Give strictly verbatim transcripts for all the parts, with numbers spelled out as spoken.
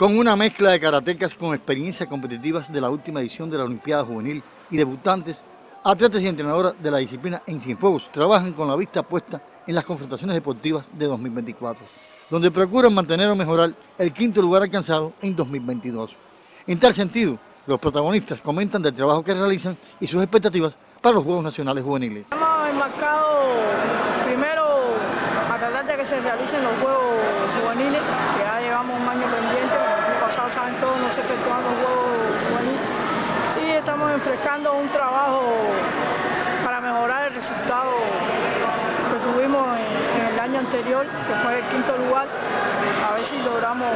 con una mezcla de karatecas con experiencias competitivas de la última edición de la Olimpiada Juvenil y debutantes, atletas y entrenadoras de la disciplina en Cienfuegos trabajan con la vista puesta en las confrontaciones deportivas de dos mil veinticuatro, donde procuran mantener o mejorar el quinto lugar alcanzado en dos mil veintidós. En tal sentido, los protagonistas comentan del trabajo que realizan y sus expectativas para los Juegos Nacionales Juveniles. Hemos enmarcado primero a tratar de que se realicen los Juegos Juveniles, que ya llevamos un año pendiente, el año pasado saben todos no se efectuaron los Juegos Juveniles. Sí, estamos enfrentando un trabajo para mejorar el resultado que tuvimos en, en el año anterior, que fue el quinto lugar, a ver si logramos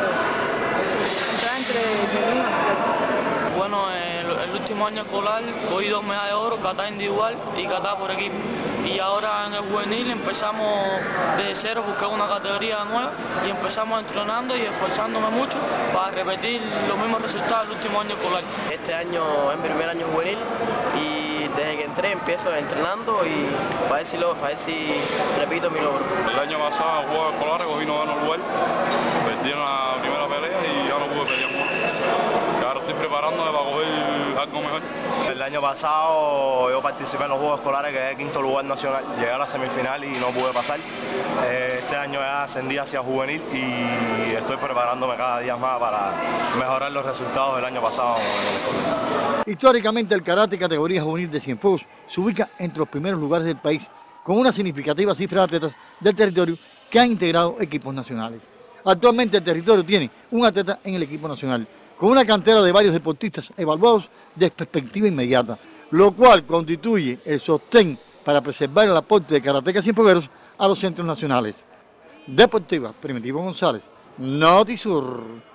entrar entre los Bueno, el, el último año escolar cogí dos medallas de oro, kata individual y kata por equipo. Y ahora en el juvenil empezamos desde cero, buscar una categoría nueva y empezamos entrenando y esforzándome mucho para repetir los mismos resultados del último año escolar. Este año es mi primer año juvenil y desde que entré empiezo entrenando y para ver si, lo, para ver si repito mi logro. El año pasado en Juegos Escolares cogí no ganó el lugar, perdí la primera pelea y ya no pude pelear más. Ahora estoy preparándome para coger algo mejor. El año pasado yo participé en los Juegos Escolares, que es el quinto lugar nacional, llegué a la semifinal y no pude pasar. Este año ya ascendí hacia juvenil y estoy preparándome cada día más para mejorar los resultados del año pasado. Históricamente el karate categoría juvenil de Cienfuegos se ubica entre los primeros lugares del país, con una significativa cifra de atletas del territorio que han integrado equipos nacionales. Actualmente el territorio tiene un atleta en el equipo nacional, con una cantera de varios deportistas evaluados de perspectiva inmediata, lo cual constituye el sostén para preservar el aporte de karatecas cienfuegueros a los centros nacionales. Deportiva, Primitivo González, Notisur.